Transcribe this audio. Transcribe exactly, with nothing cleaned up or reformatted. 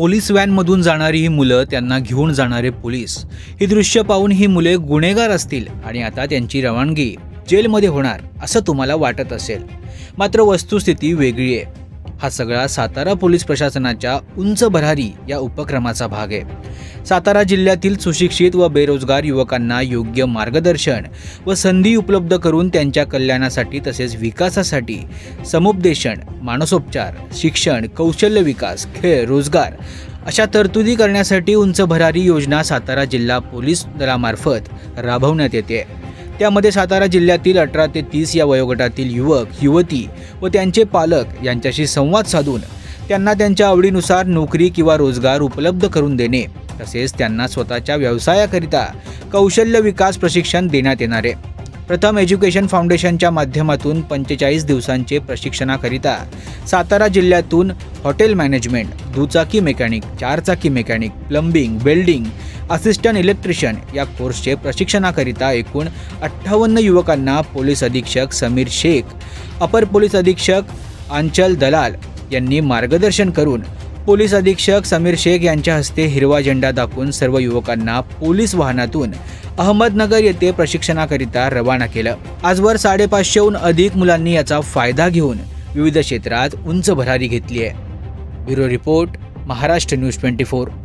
Police व्हॅनमधून जाणारी ही मुले त्यांना घेऊन जाणारे पोलीस ही दृश्य पाहून ही मुले गुन्हेगार असतील आणि आता त्यांची रवानगी जेलमध्ये होणार असं तुम्हाला वाटत असेल, मात्र वस्तुस्थिती वेगळी आहे। हा सगळा सातारा पोलीस प्रशासनाच्या उंच भरारी या उपक्रमाचा भाग आहे। सातारा जिल्ह्यातील सुशिक्षित व बेरोजगार युवकांना योग्य मार्गदर्शन व संधी उपलब्ध करून त्यांच्या कल्याणासाठी तसेच विकासासाठी समुपदेशन, मानसोपचार, शिक्षण, कौशल्य विकास, खेळ, रोजगार अशा तरतुदी करण्यासाठी उंच भरारी योजना सातारा जिल्हा पोलीस दलामार्फत राबवण्यात येते। त्यामध्ये सातारा जिल्ह्यातील अठरा ते तीस या वयोगटातील युवक युवती व त्यांचे पालक यांच्याशी संवाद साधून त्यांना त्यांच्या आवडीनुसार नोकरी किंवा रोजगार उपलब्ध करून देणे तसेच त्यांना स्वतःच्या व्यवसायाकरिता कौशल्य विकास प्रशिक्षण देण्यात येणार आहे। प्रथम एज्युकेशन फाउंडेशनच्या माध्यमातून पंचेचाळीस दिवसांचे प्रशिक्षणाकरिता सातारा जिल्ह्यातून हॉटेल मॅनेजमेंट, दुचाकी मेकॅनिक, चारचाकी mechanic, plumbing, welding, assistant electrician या कोर्सचे प्रशिक्षणाकरिता एकूण अठ्ठावन्न युवकांना पोलीस अधीक्षक समीर शेख, अपर पोलीस अधीक्षक अंचल दलाल यांनी मार्गदर्शन करून पोलीस अधीक्षक समीर शेख यांच्या हस्ते हिरवा झेंडा दाखवून सर्व युवकांना पोलीस वाहनातून अहमदनगर येथे प्रशिक्षणाकरिता रवाना केलं। आजवर साडेपाचशेहून अधिक मुलांनी याचा फायदा घेऊन विविध क्षेत्रात उंच भरारी घेतली आहे। Bureau report, Maharashtra news twenty four.